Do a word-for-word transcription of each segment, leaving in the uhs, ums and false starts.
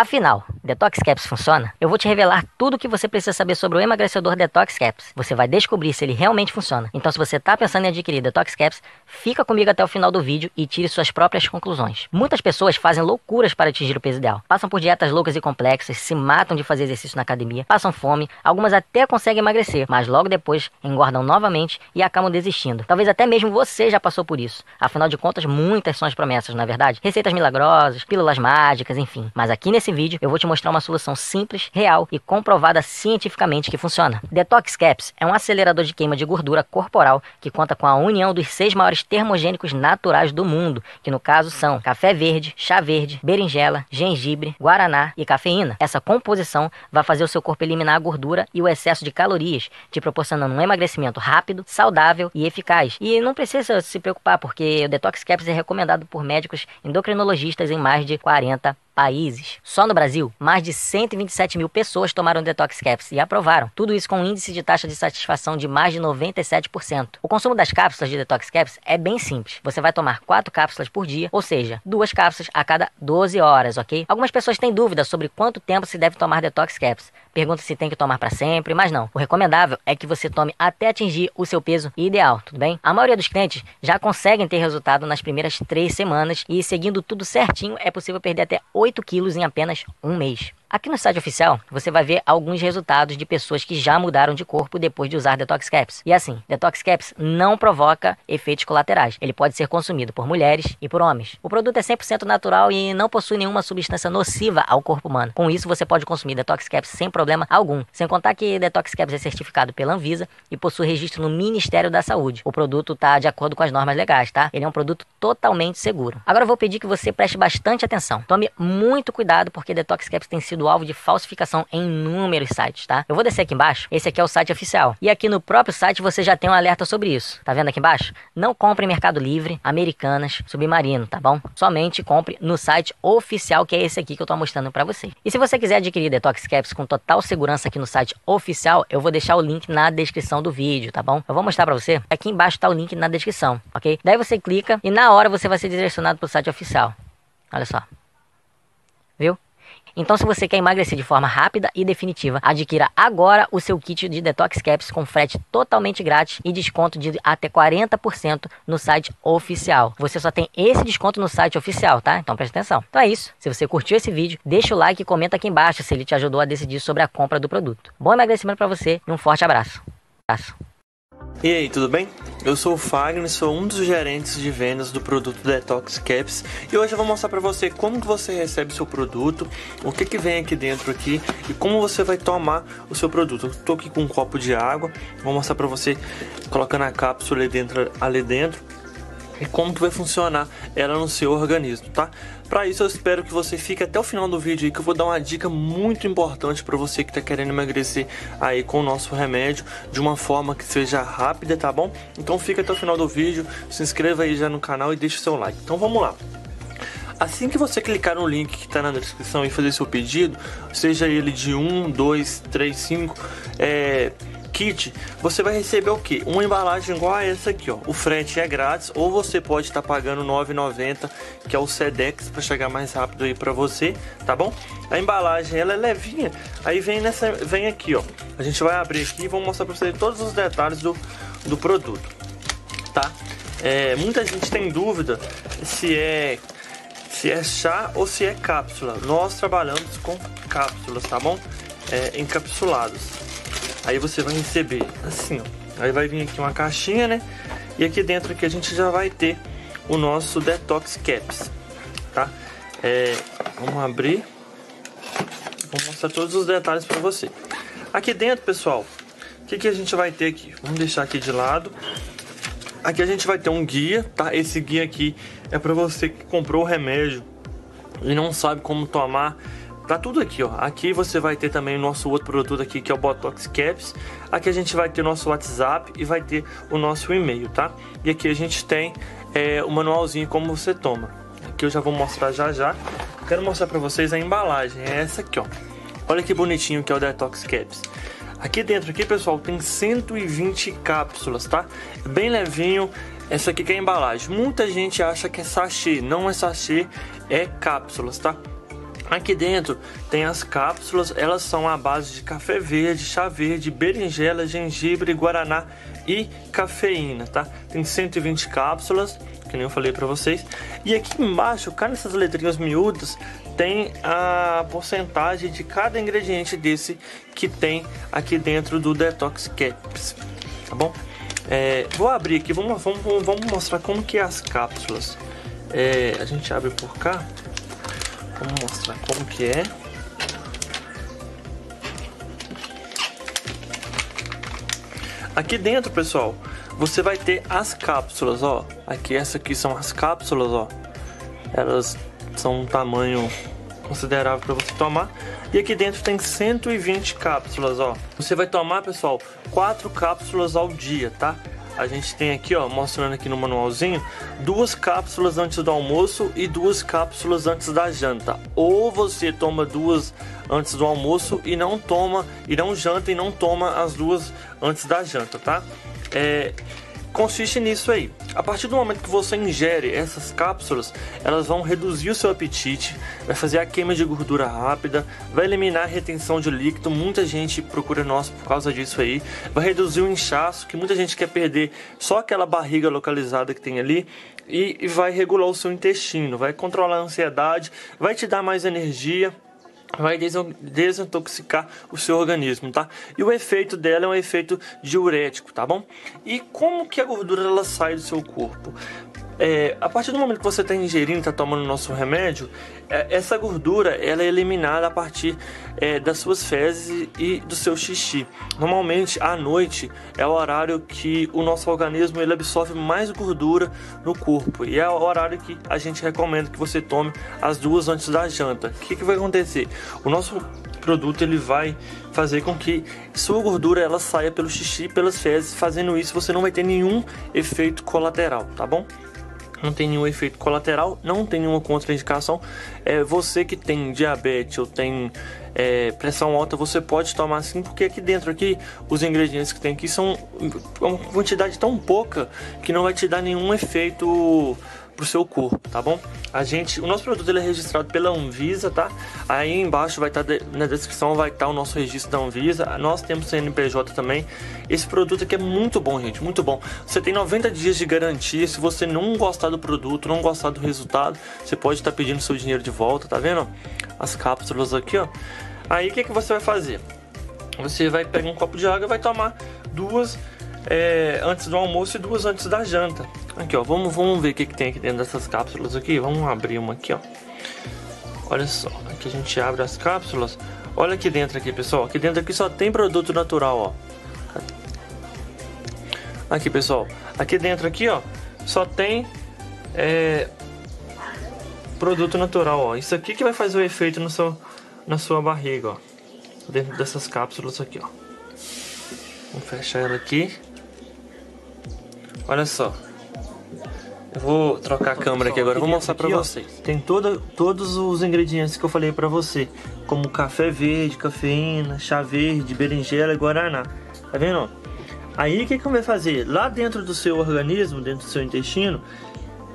Afinal, Detox Caps funciona? Eu vou te revelar tudo o que você precisa saber sobre o emagrecedor Detox Caps. Você vai descobrir se ele realmente funciona. Então, se você está pensando em adquirir Detox Caps, fica comigo até o final do vídeo e tire suas próprias conclusões. Muitas pessoas fazem loucuras para atingir o peso ideal. Passam por dietas loucas e complexas, se matam de fazer exercício na academia, passam fome, algumas até conseguem emagrecer, mas logo depois engordam novamente e acabam desistindo. Talvez até mesmo você já passou por isso. Afinal de contas, muitas são as promessas, não é verdade? Receitas milagrosas, pílulas mágicas, enfim. Mas aqui nesse vídeo eu vou te mostrar uma solução simples, real e comprovada cientificamente que funciona. Detox Caps é um acelerador de queima de gordura corporal que conta com a união dos seis maiores termogênicos naturais do mundo, que no caso são café verde, chá verde, berinjela, gengibre, guaraná e cafeína. Essa composição vai fazer o seu corpo eliminar a gordura e o excesso de calorias, te proporcionando um emagrecimento rápido, saudável e eficaz. E não precisa se preocupar, porque o Detox Caps é recomendado por médicos endocrinologistas em mais de quarenta países. Só no Brasil, mais de cento e vinte e sete mil pessoas tomaram Detox Caps e aprovaram. Tudo isso com um índice de taxa de satisfação de mais de noventa e sete por cento. O consumo das cápsulas de Detox Caps é bem simples. Você vai tomar quatro cápsulas por dia, ou seja, duas cápsulas a cada doze horas, ok? Algumas pessoas têm dúvidas sobre quanto tempo se deve tomar Detox Caps. Pergunta se tem que tomar para sempre, mas não. O recomendável é que você tome até atingir o seu peso ideal, tudo bem? A maioria dos clientes já conseguem ter resultado nas primeiras três semanas e, seguindo tudo certinho, é possível perder até oito quilos em apenas um mês. Aqui no site oficial, você vai ver alguns resultados de pessoas que já mudaram de corpo depois de usar Detox Caps. E assim, Detox Caps não provoca efeitos colaterais. Ele pode ser consumido por mulheres e por homens. O produto é cem por cento natural e não possui nenhuma substância nociva ao corpo humano. Com isso, você pode consumir Detox Caps sem problema algum. Sem contar que Detox Caps é certificado pela Anvisa e possui registro no Ministério da Saúde. O produto está de acordo com as normas legais, tá? Ele é um produto totalmente seguro. Agora eu vou pedir que você preste bastante atenção. Tome muito cuidado, porque Detox Caps tem sido do alvo de falsificação em inúmeros sites, tá? Eu vou descer aqui embaixo, esse aqui é o site oficial. E aqui no próprio site você já tem um alerta sobre isso. Tá vendo aqui embaixo? Não compre em Mercado Livre, Americanas, Submarino, tá bom? Somente compre no site oficial, que é esse aqui que eu tô mostrando pra você. E se você quiser adquirir Detox Caps com total segurança aqui no site oficial, eu vou deixar o link na descrição do vídeo, tá bom? Eu vou mostrar pra você. Aqui embaixo tá o link na descrição, ok? Daí você clica e na hora você vai ser direcionado pro site oficial. Olha só. Viu? Então, se você quer emagrecer de forma rápida e definitiva, adquira agora o seu kit de Detox Caps com frete totalmente grátis e desconto de até quarenta por cento no site oficial. Você só tem esse desconto no site oficial, tá? Então, presta atenção. Então é isso. Se você curtiu esse vídeo, deixa o like e comenta aqui embaixo se ele te ajudou a decidir sobre a compra do produto. Bom emagrecimento pra você e um forte abraço. Abraço. E aí, tudo bem? Eu sou o Fagner e sou um dos gerentes de vendas do produto Detox Caps e hoje eu vou mostrar para você como que você recebe seu produto, o que que vem aqui dentro aqui e como você vai tomar o seu produto. Eu tô aqui com um copo de água, vou mostrar para você colocando a cápsula ali dentro, ali dentro e como que vai funcionar ela no seu organismo, tá? Para isso eu espero que você fique até o final do vídeo aí, que eu vou dar uma dica muito importante para você que tá querendo emagrecer aí com o nosso remédio de uma forma que seja rápida, tá bom? Então fica até o final do vídeo, se inscreva aí já no canal e deixa o seu like. Então vamos lá. Assim que você clicar no link que está na descrição e fazer seu pedido, seja ele de um, dois, três, cinco, é... kit, você vai receber o que? Uma embalagem igual a essa aqui, ó. O frete é grátis, ou você pode estar tá pagando nove reais e noventa centavos, que é o Sedex, para chegar mais rápido aí para você, tá bom? A embalagem, ela é levinha, aí vem nessa, vem aqui, ó. A gente vai abrir aqui e vou mostrar para você todos os detalhes do, do produto, tá? É, muita gente tem dúvida se é se é chá ou se é cápsula. Nós trabalhamos com cápsulas, tá bom? É, encapsulados. Aí você vai receber assim, ó. Aí vai vir aqui uma caixinha, né? E aqui dentro que a gente já vai ter o nosso Detox Caps, tá? É, vamos abrir. Vou mostrar todos os detalhes pra você. Aqui dentro, pessoal, o que, que a gente vai ter aqui? Vamos deixar aqui de lado. Aqui a gente vai ter um guia, tá? Esse guia aqui é pra você que comprou o remédio e não sabe como tomar. Tá tudo aqui, ó. Aqui você vai ter também o nosso outro produto aqui, que é o Detox Caps. Aqui a gente vai ter o nosso WhatsApp e vai ter o nosso e-mail, tá? E aqui a gente tem é, o manualzinho como você toma. Aqui eu já vou mostrar já já. Quero mostrar pra vocês a embalagem. É essa aqui, ó. Olha que bonitinho que é o Detox Caps. Aqui dentro, aqui, pessoal, tem cento e vinte cápsulas, tá? Bem levinho. Essa aqui que é a embalagem. Muita gente acha que é sachê. Não é sachê, é cápsulas, tá? Aqui dentro tem as cápsulas, elas são à base de café verde, chá verde, berinjela, gengibre, guaraná e cafeína, tá? Tem cento e vinte cápsulas, que nem eu falei pra vocês. E aqui embaixo, cá nessas letrinhas miúdas, tem a porcentagem de cada ingrediente desse que tem aqui dentro do Detox Caps, tá bom? É, vou abrir aqui, vamos, vamos, vamos mostrar como que é as cápsulas. É, a gente abre por cá. Vamos mostrar como que é. Aqui dentro, pessoal, você vai ter as cápsulas, ó. Aqui, essa aqui são as cápsulas, ó. Elas são um tamanho considerável para você tomar. E aqui dentro tem cento e vinte cápsulas, ó. Você vai tomar, pessoal, quatro cápsulas ao dia, tá? A gente tem aqui, ó, mostrando aqui no manualzinho, duas cápsulas antes do almoço e duas cápsulas antes da janta. Ou você toma duas antes do almoço e não toma, e não janta e não toma as duas antes da janta, tá? É, consiste nisso aí. A partir do momento que você ingere essas cápsulas, elas vão reduzir o seu apetite, vai fazer a queima de gordura rápida, vai eliminar a retenção de líquido, muita gente procura nós por causa disso aí, vai reduzir o inchaço, que muita gente quer perder só aquela barriga localizada que tem ali, e, e vai regular o seu intestino, vai controlar a ansiedade, vai te dar mais energia, vai desintoxicar o seu organismo, tá? E o efeito dela é um efeito diurético, tá bom? E como que a gordura ela sai do seu corpo? É, a partir do momento que você está ingerindo, está tomando o nosso remédio, é, essa gordura ela é eliminada a partir é, das suas fezes e do seu xixi. Normalmente, à noite, é o horário que o nosso organismo ele absorve mais gordura no corpo. E é o horário que a gente recomenda que você tome as duas antes da janta. O que, que vai acontecer? O nosso produto ele vai fazer com que sua gordura ela saia pelo xixi e pelas fezes. Fazendo isso, você não vai ter nenhum efeito colateral, tá bom? Não tem nenhum efeito colateral, não tem nenhuma contraindicação. É, você que tem diabetes ou tem é, pressão alta, você pode tomar sim, porque aqui dentro aqui, os ingredientes que tem aqui são uma quantidade tão pouca que não vai te dar nenhum efeito pro seu corpo, tá bom? A gente, o nosso produto ele é registrado pela Anvisa, tá? Aí embaixo vai estar tá de, na descrição vai estar tá o nosso registro da Anvisa. Nós temos C N P J também. Esse produto aqui é muito bom, gente, muito bom. Você tem noventa dias de garantia. Se você não gostar do produto, não gostar do resultado, você pode estar tá pedindo seu dinheiro de volta, tá vendo? As cápsulas aqui, ó. Aí o que que você vai fazer? Você vai pegar um copo de água e vai tomar duas É, antes do almoço e duas antes da janta. Aqui, ó, vamos, vamos ver o que, que tem aqui dentro dessas cápsulas aqui. Vamos abrir uma aqui, ó. Olha só, aqui a gente abre as cápsulas. Olha aqui dentro aqui, pessoal. Aqui dentro aqui só tem produto natural, ó. Aqui, pessoal. Aqui dentro aqui, ó, só tem é, produto natural, ó. Isso aqui que vai fazer o efeito no seu, na sua barriga, ó. Dentro dessas cápsulas aqui, ó. Vamos fechar ela aqui. Olha só, eu vou trocar a câmera aqui agora, vou mostrar pra vocês. Tem toda, todos os ingredientes que eu falei pra você, como café verde, cafeína, chá verde, berinjela e guaraná. Tá vendo? Aí o que que eu vou fazer? Lá dentro do seu organismo, dentro do seu intestino,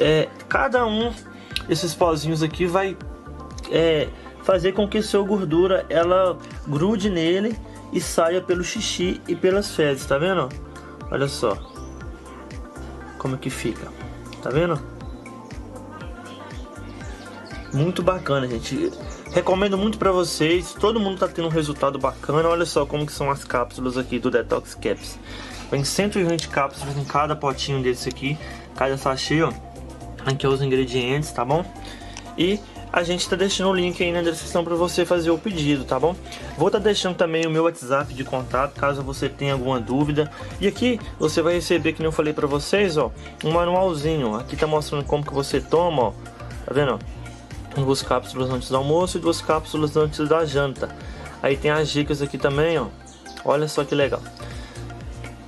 é, cada um esses pozinhos aqui vai é, fazer com que sua gordura ela grude nele e saia pelo xixi e pelas fezes, tá vendo? Olha só como que fica, tá vendo? Muito bacana, gente. Recomendo muito pra vocês. Todo mundo tá tendo um resultado bacana. Olha só como que são as cápsulas aqui do Detox Caps. Tem cento e vinte cápsulas em cada potinho desse aqui, cada sachê, ó. Aqui é os ingredientes, tá bom? E a gente tá deixando o link aí na descrição para você fazer o pedido, tá bom? Vou tá deixando também o meu WhatsApp de contato, caso você tenha alguma dúvida. E aqui você vai receber, que nem eu falei para vocês, ó, um manualzinho. Aqui tá mostrando como que você toma, ó. Tá vendo? Duas cápsulas antes do almoço e duas cápsulas antes da janta. Aí tem as dicas aqui também, ó. Olha só que legal.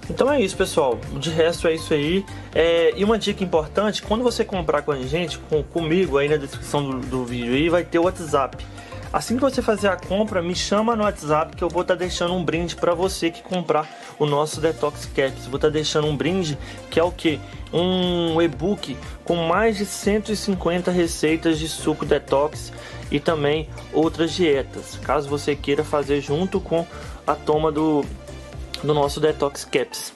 Então é isso, pessoal, de resto é isso aí. É, e uma dica importante, quando você comprar com a gente, com, comigo aí na descrição do, do vídeo aí, vai ter o WhatsApp. Assim que você fazer a compra, me chama no WhatsApp que eu vou estar tá deixando um brinde para você que comprar o nosso Detox Caps. Vou estar tá deixando um brinde que é o quê? Um e-book com mais de cento e cinquenta receitas de suco detox e também outras dietas, caso você queira fazer junto com a toma do, do nosso Detox Caps.